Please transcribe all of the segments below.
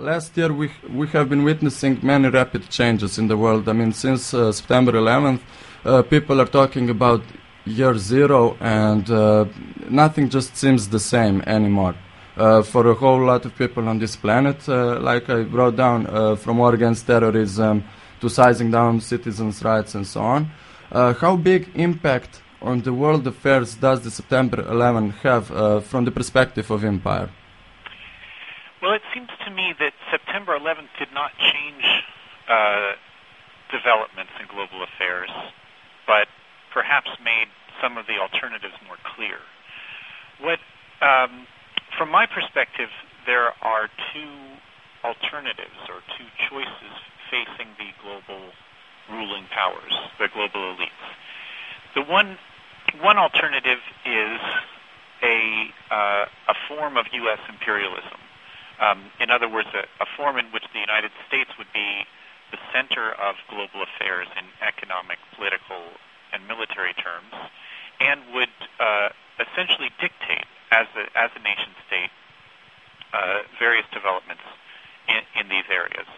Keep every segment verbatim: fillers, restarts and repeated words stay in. Last year we we have been witnessing many rapid changes in the world. I mean, since uh, September eleventh, uh, people are talking about year zero, and uh, nothing just seems the same anymore. Uh, for a whole lot of people on this planet, uh, like I wrote down, uh, from war against terrorism to sizing down citizens' rights and so on. Uh, how big impact on the world affairs does the September eleventh have uh, from the perspective of empire? Well, it seems to me that September eleventh did not change uh, developments in global affairs, but perhaps made some of the alternatives more clear. What, um, from my perspective, there are two alternatives or two choices facing the global ruling powers, the global elites. The one, one alternative is a, uh, a form of U S imperialism. Um, in other words, a, a form in which the United States would be the center of global affairs in economic, political, and military terms, and would uh, essentially dictate, as a, as a nation state, uh, various developments in, in these areas.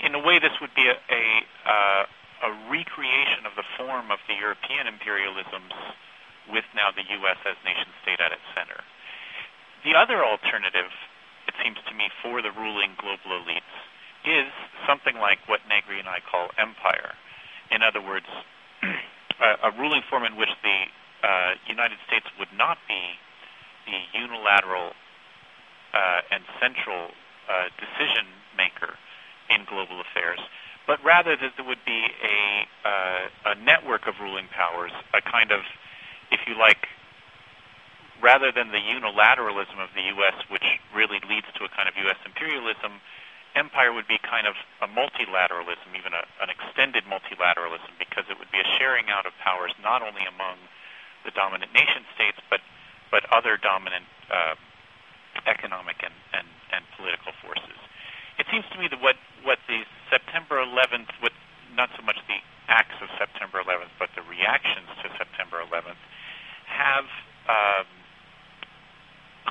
In a way, this would be a, a, uh, a recreation of the form of the European imperialisms with now the U S as nation state at its center. The other alternative, it seems to me, for the ruling global elites is something like what Negri and I call empire. In other words, a, a ruling form in which the uh, United States would not be the unilateral uh, and central uh, decision maker in global affairs, but rather that there would be a, uh, a network of ruling powers, a kind of, if you like, rather than the unilateralism of the U S, which really leads to a kind of U S imperialism, empire would be kind of a multilateralism, even a, an extended multilateralism, because it would be a sharing out of powers not only among the dominant nation states, but, but other dominant uh, economic and, and, and political forces. It seems to me that what, what the September eleventh, what, not so much the acts of September eleventh, but the reactions to September eleventh, have um,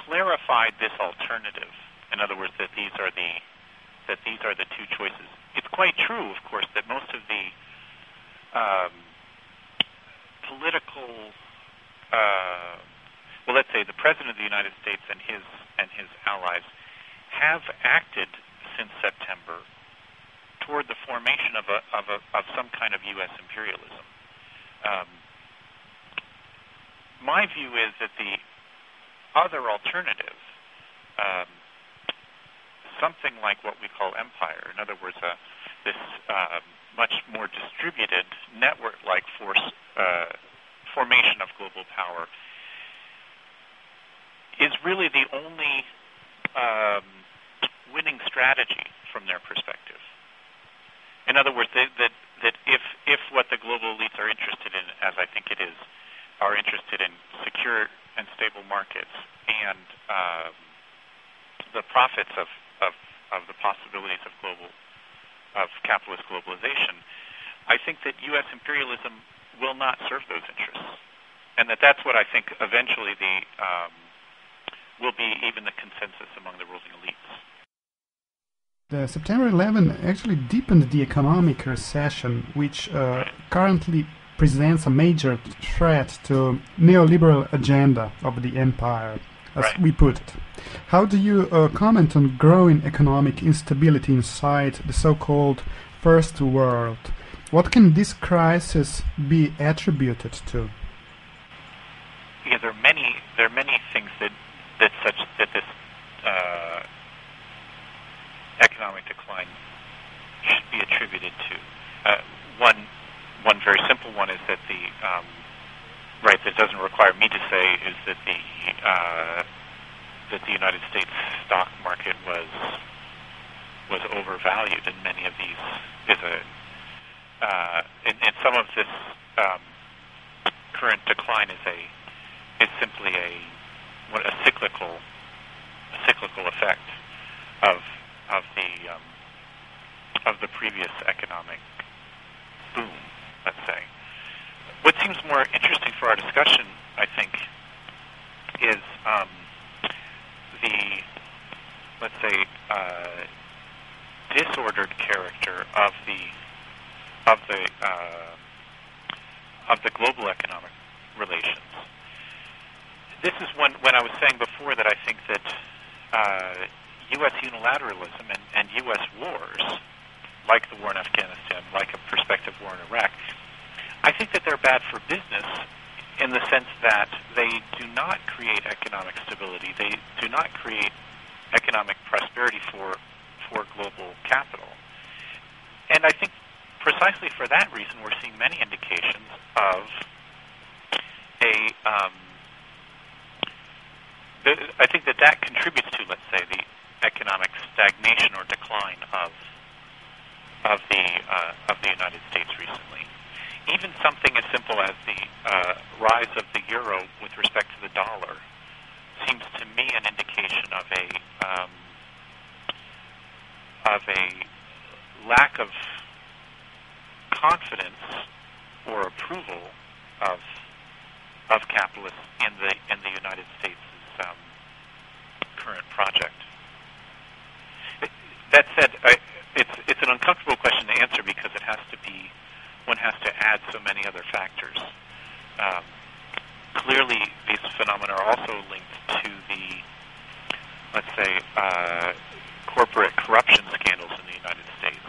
clarified this alternative. In other words, that these are the that these are the two choices. It's quite true, of course, that most of the um, political, uh, well, let's say the President of the United States and his and his allies have acted since September toward the formation of a of a of some kind of U S imperialism. Um, my view is that the other alternative, um, something like what we call empire, in other words, uh, this uh, much more distributed network-like force uh, formation of global power, is really the only um, winning strategy from their perspective. In other words, that that, that if if what the global elites are interested in, as I think it is, are interested in secure and stable markets and um, the profits of Of, of the possibilities of global, of capitalist globalization, I think that U S imperialism will not serve those interests, and that that's what I think eventually the um, will be even the consensus among the ruling elites. The September eleventh actually deepened the economic recession, which uh, currently presents a major threat to neoliberal agenda of the empire, as right. we put it. How do you uh, comment on growing economic instability inside the so-called First World? What can this crisis be attributed to? Yeah, there are many. There are many things that that such that this uh, economic decline should be attributed to. Uh, one one very simple one is that the um, right that doesn't require me to say is that the uh, that the United States stock market was was overvalued in many of these. Is a uh, and, and some of this um, current decline is a is simply a what a cyclical a cyclical effect of of the um, of the previous economic boom. Let's say. What seems more interesting for our discussion, I think, is. Um, The, let's say, uh, disordered character of the of the uh, of the global economic relations. This is when when I was saying before that I think that uh, U S unilateralism and, and U S wars, like the war in Afghanistan, like a prospective war in Iraq, I think that they're bad for business in the sense that they do not create economic stability. They do not create economic prosperity for for global capital. And I think precisely for that reason we're seeing many indications of a um, I think that that contributes to, let's say, the economic stagnation or decline of of the uh, of the United States recently. Even something as simple as the uh, rise of the euro with respect to the dollar seems to me an indication of a um, of a lack of confidence or approval of of capitalists in the in the United States. Um, current project. It, that said, I, it's it's an uncomfortable question to answer because it has to be, one has to add so many other factors. Um, clearly, these phenomena are also linked to the, let's say, uh, corporate corruption scandals in the United States.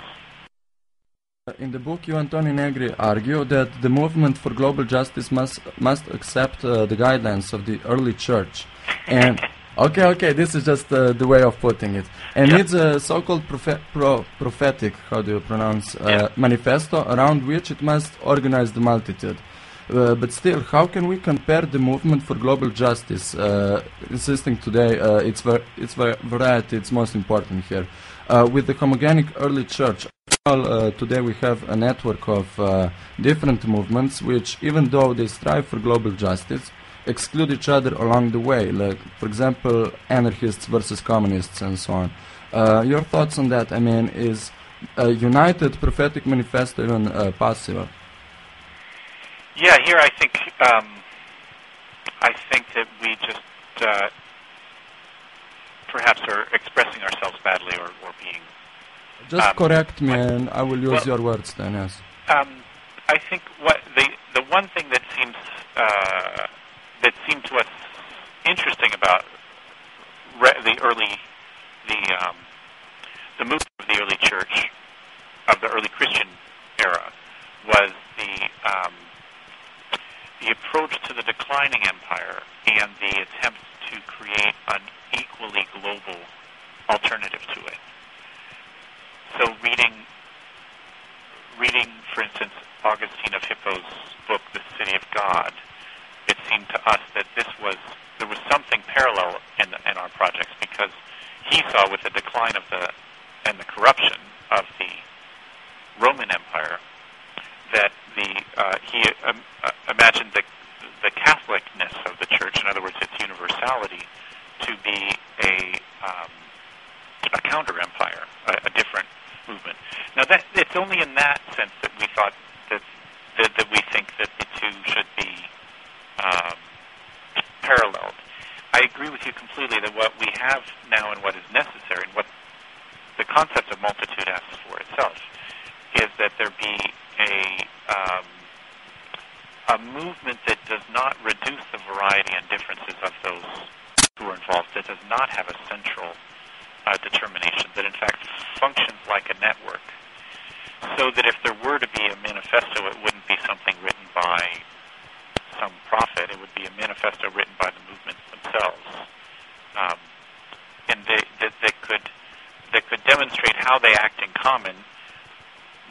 In the book, you and Antonio Negri argue that the movement for global justice must must accept uh, the guidelines of the early church. And okay, okay, this is just uh, the way of putting it. And yep. It's a so-called profe pro prophetic, how do you pronounce, uh, yep. manifesto around which it must organize the multitude. Uh, but still, how can we compare the movement for global justice, uh, insisting today uh, its ver its ver variety, it's most important here, uh, with the homogenic early church? Uh, today we have a network of uh, different movements which, even though they strive for global justice, exclude each other along the way, like, for example, anarchists versus communists and so on. Uh, your thoughts on that? I mean, is a united prophetic manifesto even uh, possible? Yeah, here I think um, I think that we just uh, perhaps are expressing ourselves badly, or, or being... Just um, correct me, I, and I will use well, your words then, yes. Um, I think what the, the one thing that seems... Uh, that seemed to us interesting about re the early, the um, the movement of the early church, of the early Christian era, was the um, the approach to the declining empire and the attempt to create an equally global alternative to it. So reading, reading, for instance, Augustine of Hippo's book, The City of God, it seemed to us that this was, there was something parallel in, the, in our projects, because he saw with the decline of the, and the corruption of the Roman Empire, that the, uh, he um, uh, imagined the, the Catholicness of the church, in other words, its universality, to be a, um, a counter-empire, a, a different movement. Now that, it's only in that sense that we thought that, that, that we think that the two should be Um, paralleled. I agree with you completely that what we have now and what is necessary, and what the concept of multitude asks for itself, is that there be a um, a movement that does not reduce the variety and differences of those who are involved, that does not have a central uh, determination, that in fact functions like a network, so that if there were to be a manifesto, it wouldn't be something written by some prophet, it would be a manifesto written by the movements themselves, um, and they, that they could that could demonstrate how they act in common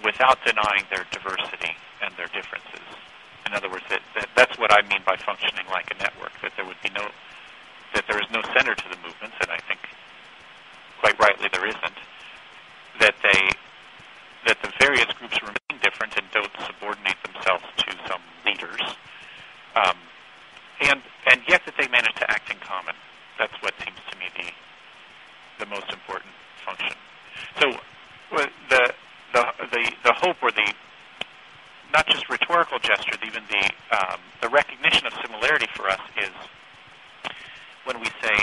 without denying their diversity and their differences. In other words, that, that that's what I mean by functioning like a network. That there would be no that there is no center to the movements, and I think quite rightly there isn't. That they that the various groups remain different and don't subordinate themselves to some leaders. Um, and, and yet that they manage to act in common. That's what seems to me the, the most important function. So the, the, the, the hope, or the not just rhetorical gesture, even the, um, the recognition of similarity for us is when we say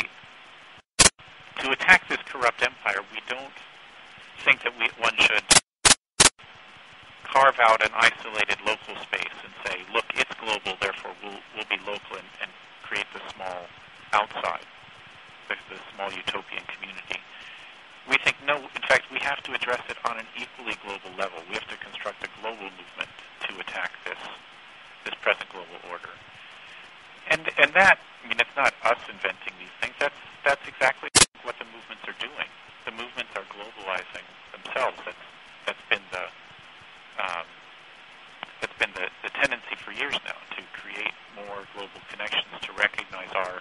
to attack this corrupt empire, we don't think that we, one should carve out an isolated local space and say, look, it's global, therefore we'll, we'll be local and, and create the small outside, the, the small utopian community. We think, no, in fact, we have to address it on an equally global level. We have to construct a global movement to attack this this present global order. And and that, I mean, it's not us inventing these things. That's, that's exactly what the movements are doing. The movements are globalizing themselves. That's, that's been the um, that's been the, the tendency for years now, to create more global connections, to recognize our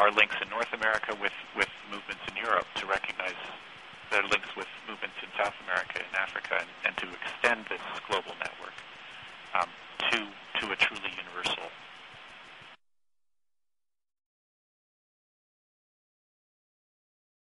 our links in North America with, with movements in Europe, to recognize their links with movements in South America and Africa, and, and to extend this global network um, to, to a truly universal